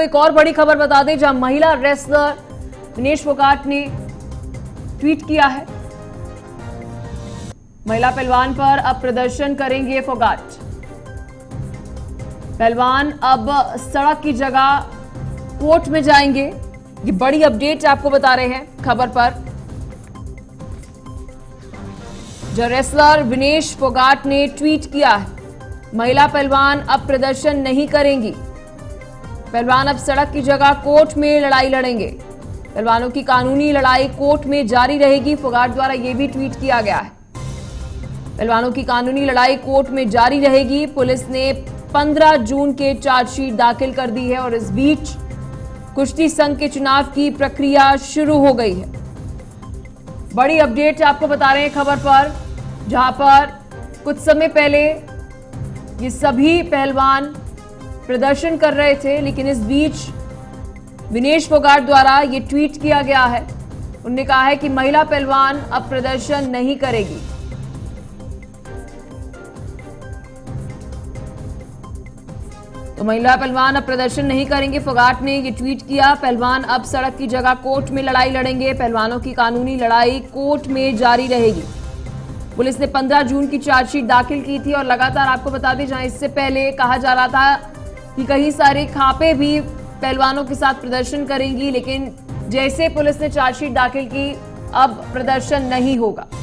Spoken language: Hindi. एक और बड़ी खबर बता दें, जहां महिला रेसलर विनेश फोगाट ने ट्वीट किया है। महिला पहलवान पर अब प्रदर्शन करेंगे फोगाट। पहलवान अब सड़क की जगह कोर्ट में जाएंगे। ये बड़ी अपडेट आपको बता रहे हैं खबर पर। जो रेसलर विनेश फोगाट ने ट्वीट किया है, महिला पहलवान अब प्रदर्शन नहीं करेंगी। पहलवान अब सड़क की जगह कोर्ट में लड़ाई लड़ेंगे। पहलवानों की कानूनी लड़ाई कोर्ट में जारी रहेगी। फोगाट द्वारा यह भी ट्वीट किया गया है। पहलवानों की कानूनी लड़ाई कोर्ट में जारी रहेगी। पुलिस ने 15 जून के चार्जशीट दाखिल कर दी है और इस बीच कुश्ती संघ के चुनाव की प्रक्रिया शुरू हो गई है। बड़ी अपडेट आपको बता रहे हैं खबर पर, जहां पर कुछ समय पहले ये सभी पहलवान प्रदर्शन कर रहे थे, लेकिन इस बीच विनेश फोगाट द्वारा ये ट्वीट किया गया है। उन्होंने कहा है कि महिला पहलवान अब प्रदर्शन नहीं करेगी। तो महिला पहलवान अब प्रदर्शन नहीं करेंगे, फोगाट ने ये ट्वीट किया। पहलवान अब सड़क की जगह कोर्ट में लड़ाई लड़ेंगे। पहलवानों की कानूनी लड़ाई कोर्ट में जारी रहेगी। पुलिस ने 15 जून की चार्जशीट दाखिल की थी और लगातार आपको बता दें, जहां इससे पहले कहा जा रहा था कि कई सारे खापे भी पहलवानों के साथ प्रदर्शन करेंगी, लेकिन जैसे पुलिस ने चार्जशीट दाखिल की, अब प्रदर्शन नहीं होगा।